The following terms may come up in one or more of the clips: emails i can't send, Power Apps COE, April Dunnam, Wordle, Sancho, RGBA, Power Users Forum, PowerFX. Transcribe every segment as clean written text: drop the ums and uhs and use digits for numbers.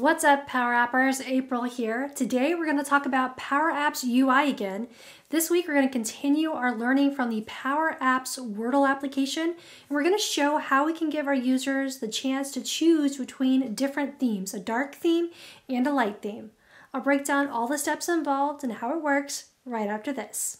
What's up, Power Appers? April here. Today we're going to talk about Power Apps UI again. This week we're going to continue our learning from the Power Apps Wordle application, and we're going to show how we can give our users the chance to choose between different themes, a dark theme and a light theme. I'll break down all the steps involved and how it works right after this.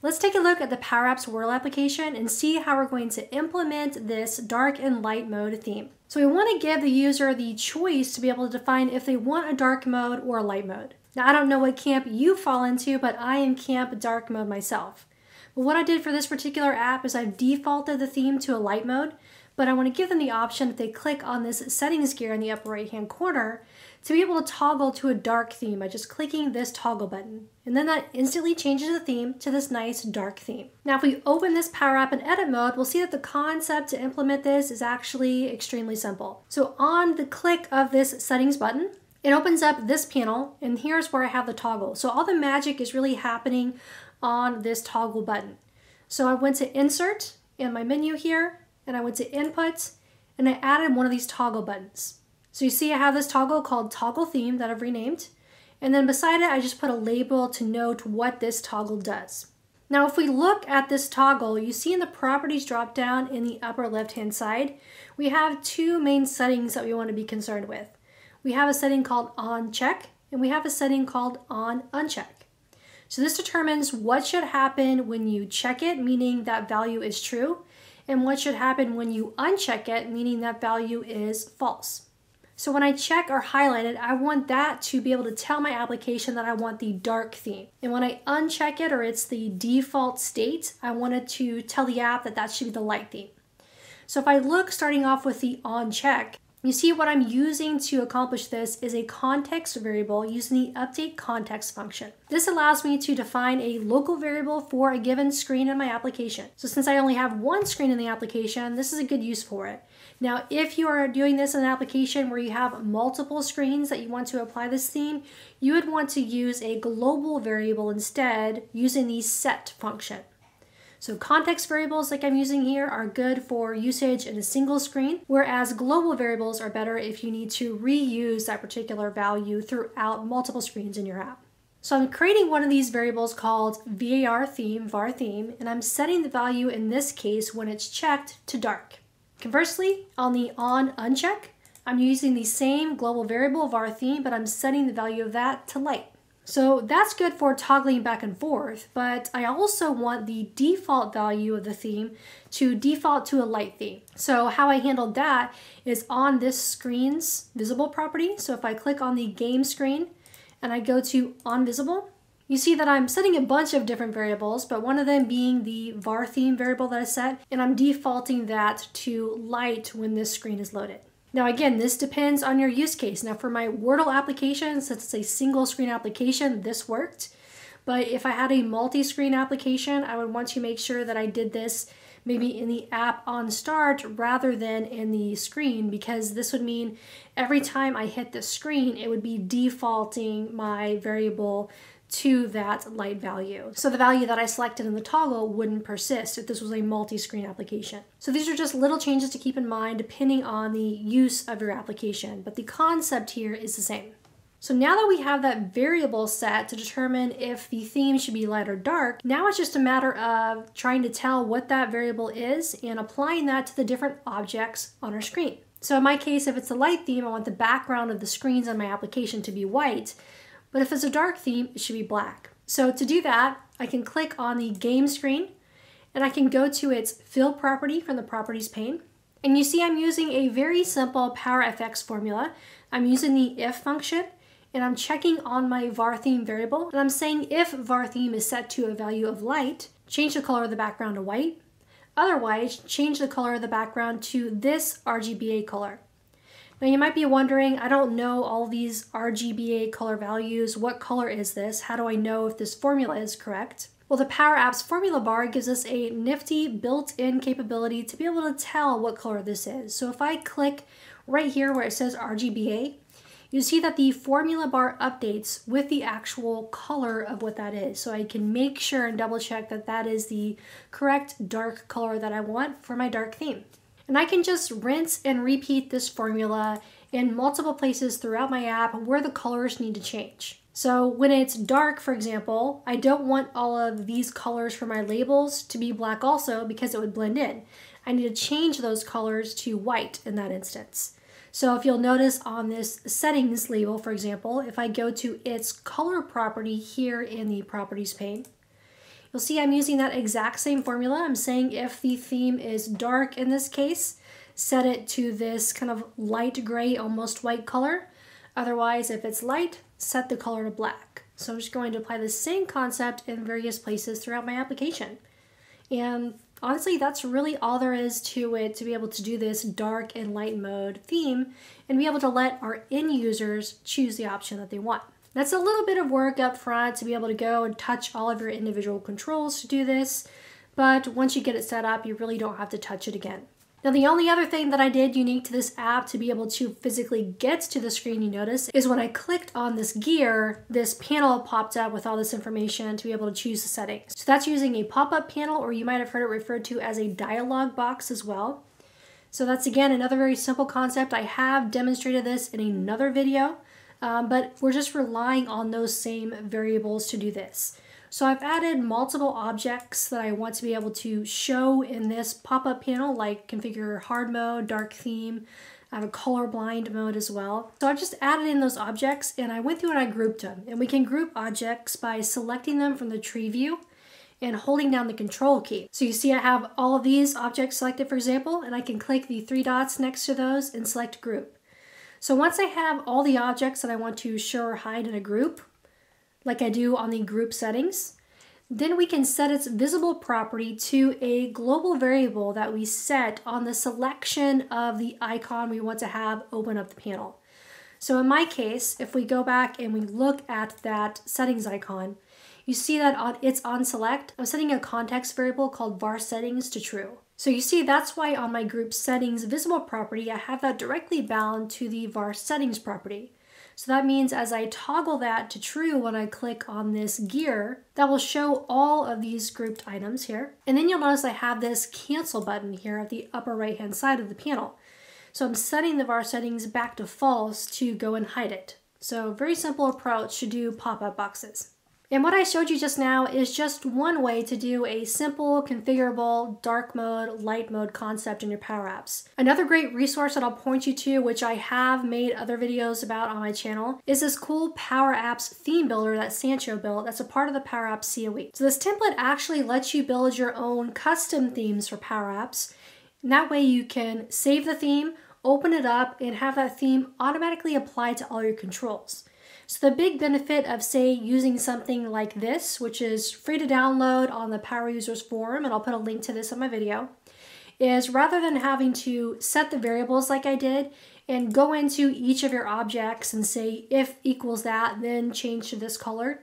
Let's take a look at the Power Apps Wordle application and see how we're going to implement this dark and light mode theme. So we want to give the user the choice to be able to define if they want a dark mode or a light mode. Now, I don't know what camp you fall into, but I am camp dark mode myself. But what I did for this particular app is I've defaulted the theme to a light mode, but I want to give them the option, if they click on this settings gear in the upper right-hand corner, to be able to toggle to a dark theme by just clicking this toggle button. And then that instantly changes the theme to this nice dark theme. Now, if we open this Power App in edit mode, we'll see that the concept to implement this is actually extremely simple. So on the click of this settings button, it opens up this panel, and here's where I have the toggle. So all the magic is really happening on this toggle button. So I went to Insert in my menu here, and I went to Input, and I added one of these toggle buttons. So you see I have this toggle called Toggle Theme that I've renamed, and then beside it I just put a label to note what this toggle does. Now if we look at this toggle, you see in the Properties drop down in the upper left hand side, we have two main settings that we want to be concerned with. We have a setting called On Check, and we have a setting called On Uncheck. So this determines what should happen when you check it, meaning that value is true, and what should happen when you uncheck it, meaning that value is false. So when I check or highlight it, I want that to be able to tell my application that I want the dark theme. And when I uncheck it, or it's the default state, I want it to tell the app that that should be the light theme. So if I look, starting off with the on check, you see what I'm using to accomplish this is a context variable using the update context function. This allows me to define a local variable for a given screen in my application. So since I only have one screen in the application, this is a good use for it. Now, if you are doing this in an application where you have multiple screens that you want to apply this theme, you would want to use a global variable instead using the set function. So context variables like I'm using here are good for usage in a single screen, whereas global variables are better if you need to reuse that particular value throughout multiple screens in your app. So I'm creating one of these variables called var theme, and I'm setting the value in this case when it's checked to dark. Conversely, on the on uncheck, I'm using the same global variable var theme, but I'm setting the value of that to light. So that's good for toggling back and forth, but I also want the default value of the theme to default to a light theme. So how I handled that is on this screen's visible property. So if I click on the game screen and I go to on visible, you see that I'm setting a bunch of different variables, but one of them being the var theme variable that I set, and I'm defaulting that to light when this screen is loaded. Now again, this depends on your use case. Now for my Wordle application, since it's a single screen application, this worked. But if I had a multi-screen application, I would want to make sure that I did this maybe in the app on start rather than in the screen, because this would mean every time I hit the screen, it would be defaulting my variable to that light value. So the value that I selected in the toggle wouldn't persist if this was a multi-screen application. So these are just little changes to keep in mind depending on the use of your application, but the concept here is the same. So now that we have that variable set to determine if the theme should be light or dark, now it's just a matter of trying to tell what that variable is and applying that to the different objects on our screen. So in my case, if it's a light theme, I want the background of the screens on my application to be white, but if it's a dark theme, it should be black. So to do that, I can click on the game screen and I can go to its fill property from the properties pane. And you see I'm using a very simple PowerFX formula. I'm using the if function and I'm checking on my var theme variable. And I'm saying if var theme is set to a value of light, change the color of the background to white. Otherwise, change the color of the background to this RGBA color. Now you might be wondering, I don't know all these RGBA color values. What color is this? How do I know if this formula is correct? Well, the Power Apps formula bar gives us a nifty built-in capability to be able to tell what color this is. So if I click right here where it says RGBA, you see that the formula bar updates with the actual color of what that is. So I can make sure and double check that that is the correct dark color that I want for my dark theme. And I can just rinse and repeat this formula in multiple places throughout my app where the colors need to change. So when it's dark, for example, I don't want all of these colors for my labels to be black also because it would blend in. I need to change those colors to white in that instance. So if you'll notice on this settings label, for example, if I go to its color property here in the properties pane, you'll see I'm using that exact same formula. I'm saying if the theme is dark in this case, set it to this kind of light gray, almost white color. Otherwise, if it's light, set the color to black. So I'm just going to apply the same concept in various places throughout my application. And honestly, that's really all there is to it to be able to do this dark and light mode theme and be able to let our end users choose the option that they want. That's a little bit of work up front to be able to go and touch all of your individual controls to do this, but once you get it set up, you really don't have to touch it again. Now, the only other thing that I did unique to this app to be able to physically get to the screen you notice is when I clicked on this gear, this panel popped up with all this information to be able to choose the settings. So that's using a pop-up panel, or you might have heard it referred to as a dialog box as well. So that's, again, another very simple concept. I have demonstrated this in another video, but we're just relying on those same variables to do this. So I've added multiple objects that I want to be able to show in this pop-up panel, like configure hard mode, dark theme. I have a colorblind mode as well. So I've just added in those objects and I went through and I grouped them. And we can group objects by selecting them from the tree view and holding down the control key. So you see I have all of these objects selected, for example, and I can click the three dots next to those and select group. So once I have all the objects that I want to show or hide in a group, like I do on the group settings, then we can set its visible property to a global variable that we set on the selection of the icon we want to have open up the panel. So in my case, if we go back and we look at that settings icon, you see that on it's on select, I'm setting a context variable called var settings to true. So you see that's why on my group settings visible property, I have that directly bound to the var settings property. So that means as I toggle that to true when I click on this gear, that will show all of these grouped items here. And then you'll notice I have this cancel button here at the upper right hand side of the panel. So I'm setting the var settings back to false to go and hide it. So very simple approach to do pop-up boxes. And what I showed you just now is just one way to do a simple, configurable, dark mode, light mode concept in your Power Apps. Another great resource that I'll point you to, which I have made other videos about on my channel, is this cool Power Apps theme builder that Sancho built that's a part of the Power Apps COE. So this template actually lets you build your own custom themes for Power Apps. And that way you can save the theme, open it up, and have that theme automatically applied to all your controls. So the big benefit of, say, using something like this, which is free to download on the Power Users Forum, and I'll put a link to this in my video, is rather than having to set the variables like I did and go into each of your objects and say, if equals that, then change to this color.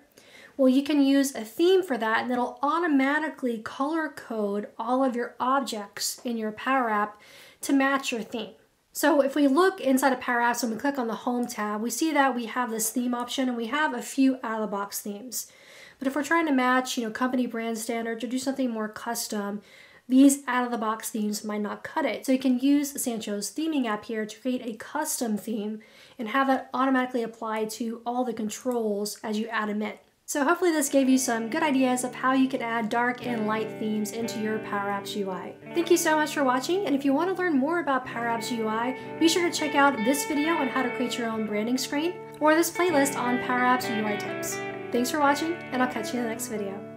Well, you can use a theme for that, and it'll automatically color code all of your objects in your Power App to match your theme. So if we look inside of Power Apps and we click on the Home tab, we see that we have this theme option and we have a few out-of-the-box themes. But if we're trying to match, company brand standards or do something more custom, these out-of-the-box themes might not cut it. So you can use Sancho's theming app here to create a custom theme and have that automatically applied to all the controls as you add them in. So hopefully this gave you some good ideas of how you can add dark and light themes into your Power Apps UI. Thank you so much for watching, and if you want to learn more about Power Apps UI, be sure to check out this video on how to create your own branding screen or this playlist on Power Apps UI tips. Thanks for watching, and I'll catch you in the next video.